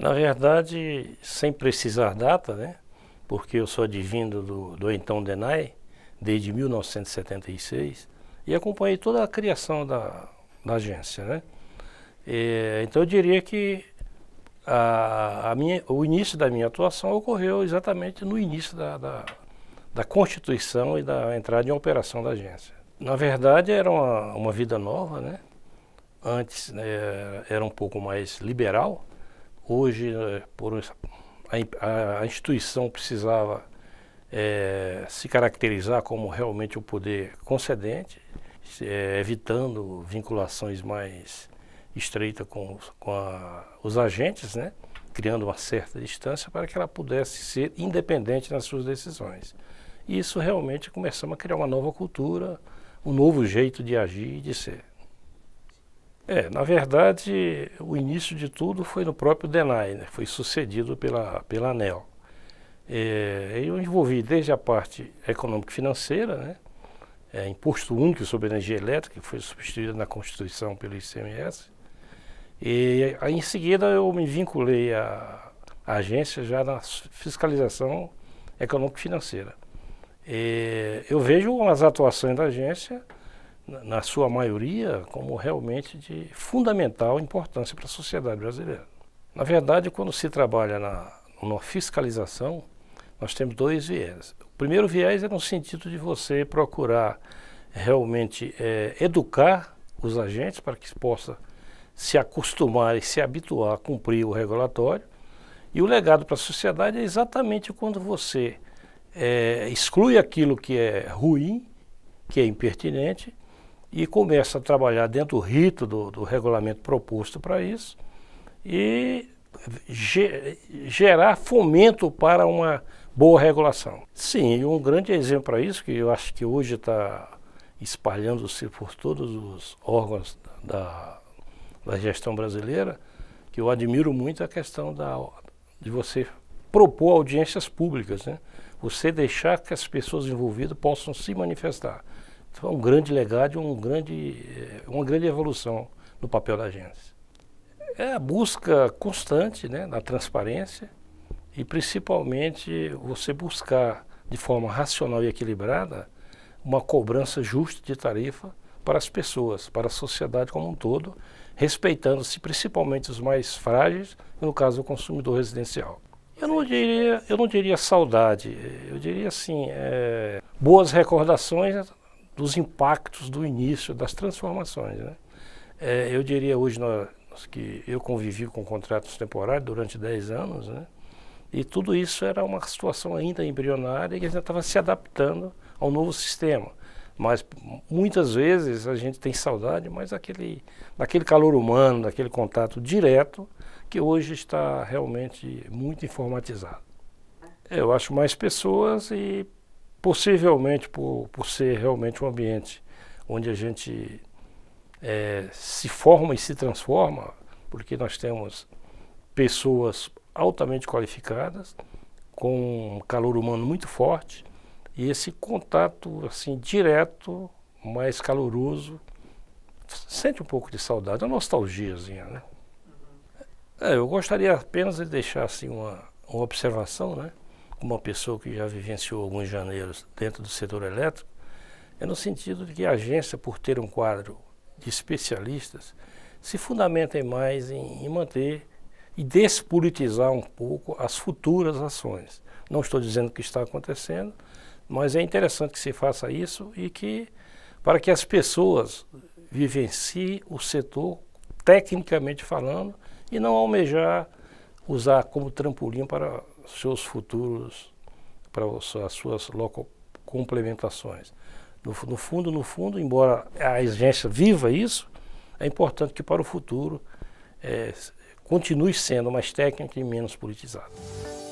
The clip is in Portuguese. Na verdade, sem precisar data, né? Porque eu sou advindo do então DENAEE, desde 1976, e acompanhei toda a criação da agência, né? Então eu diria que o início da minha atuação ocorreu exatamente no início da constituição e da entrada em operação da agência. Na verdade era uma vida nova, né? Antes, né, era um pouco mais liberal. Hoje, a instituição precisava se caracterizar como realmente o poder concedente, evitando vinculações mais estreitas com os agentes, né, criando uma certa distância para que ela pudesse ser independente nas suas decisões. E isso realmente começamos a criar uma nova cultura, um novo jeito de agir e de ser. Na verdade, o início de tudo foi no próprio DENAEE, né? Foi sucedido pela ANEEL. Eu envolvi desde a parte econômica e financeira, né? Imposto Único sobre Energia Elétrica, que foi substituído na Constituição pelo ICMS. E aí, em seguida, eu me vinculei à agência já na fiscalização econômica e financeira. Eu vejo as atuações da agência, na sua maioria, como realmente de fundamental importância para a sociedade brasileira. Na verdade, quando se trabalha numa fiscalização, nós temos dois viés. O primeiro viés é no sentido de você procurar realmente educar os agentes para que possa se acostumar e se habituar a cumprir o regulatório. E o legado para a sociedade é exatamente quando você exclui aquilo que é ruim, que é impertinente, e começa a trabalhar dentro do rito do regulamento proposto para isso e gerar fomento para uma boa regulação. Sim, um grande exemplo para isso, que eu acho que hoje está espalhando-se por todos os órgãos da gestão brasileira, que eu admiro muito, a questão de você propor audiências públicas, né? Você deixar que as pessoas envolvidas possam se manifestar. Foi um grande legado, uma grande evolução no papel da agência. É a busca constante, né, da transparência e principalmente você buscar de forma racional e equilibrada uma cobrança justa de tarifa para as pessoas, para a sociedade como um todo, respeitando-se principalmente os mais frágeis, no caso o consumidor residencial. Eu não diria saudade, eu diria assim, boas recordações dos impactos do início, das transformações, né? Eu diria hoje que eu convivi com contratos temporários durante 10 anos, né? E tudo isso era uma situação ainda embrionária e a gente estava se adaptando ao novo sistema. Mas muitas vezes a gente tem saudade, mas daquele calor humano, daquele contato direto, que hoje está realmente muito informatizado. Eu acho mais pessoas e possivelmente por ser realmente um ambiente onde a gente se forma e se transforma, porque nós temos pessoas altamente qualificadas, com um calor humano muito forte, e esse contato assim direto, mais caloroso, sente um pouco de saudade, uma nostalgiazinha, né? Eu gostaria apenas de deixar assim, uma observação, né? Uma pessoa que já vivenciou alguns janeiros dentro do setor elétrico, é no sentido de que a agência, por ter um quadro de especialistas, se fundamenta mais em manter e despolitizar um pouco as futuras ações. Não estou dizendo que está acontecendo, mas é interessante que se faça isso e que, para que as pessoas vivenciem o setor tecnicamente falando e não almejar usar como trampolim para seus futuros, para as suas complementações. No fundo, embora a agência viva isso, é importante que para o futuro continue sendo mais técnica e menos politizada.